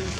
Pring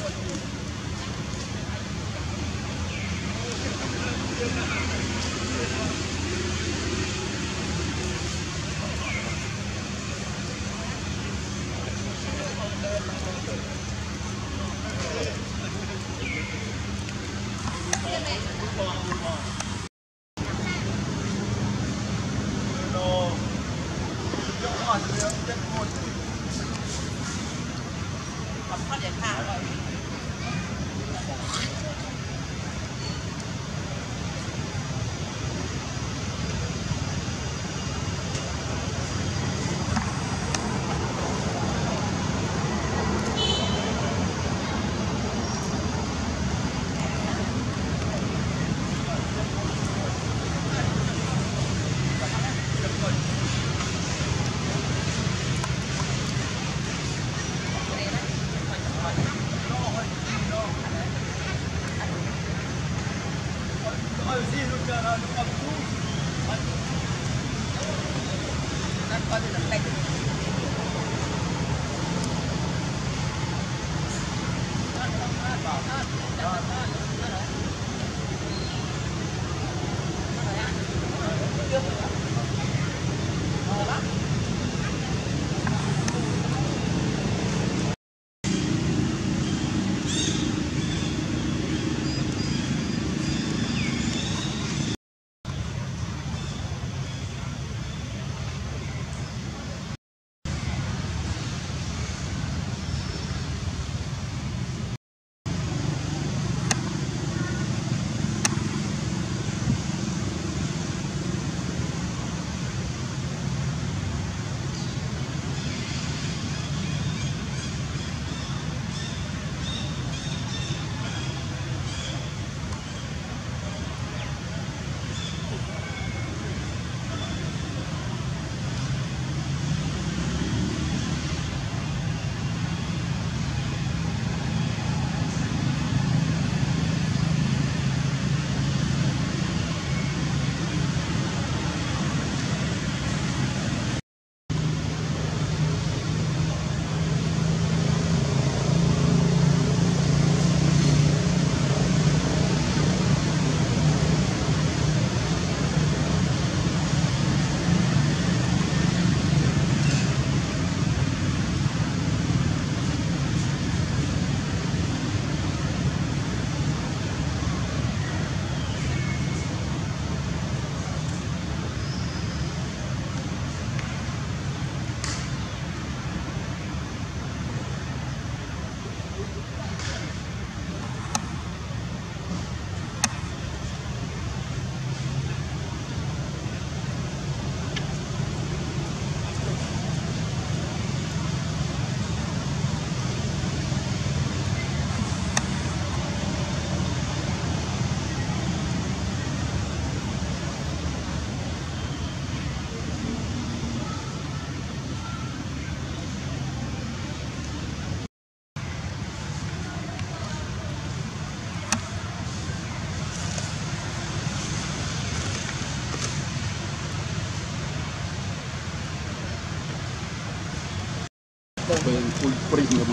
today.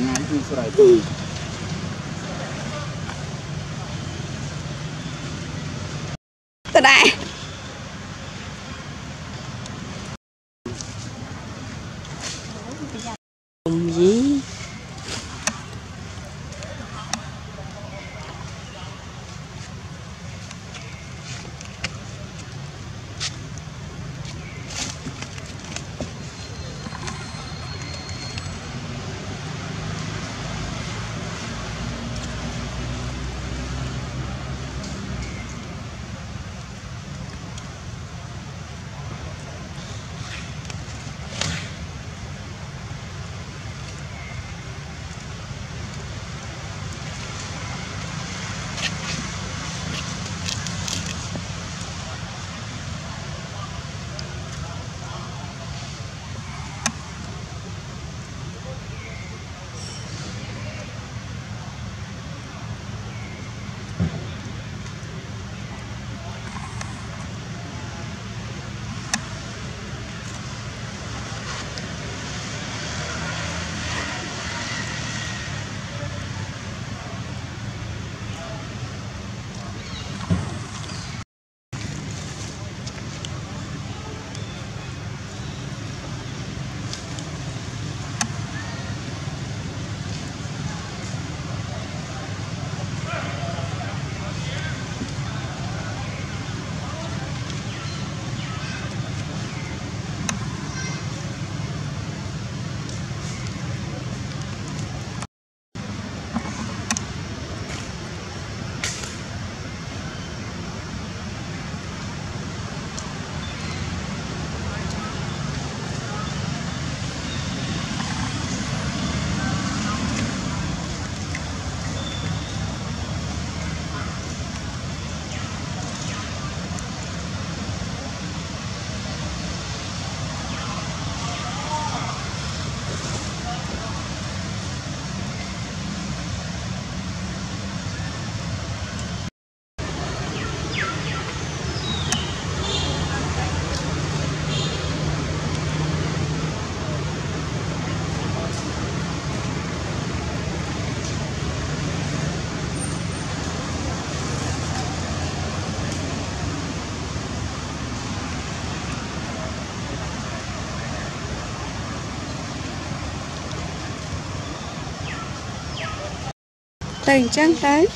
tình trăng tới.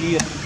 Kia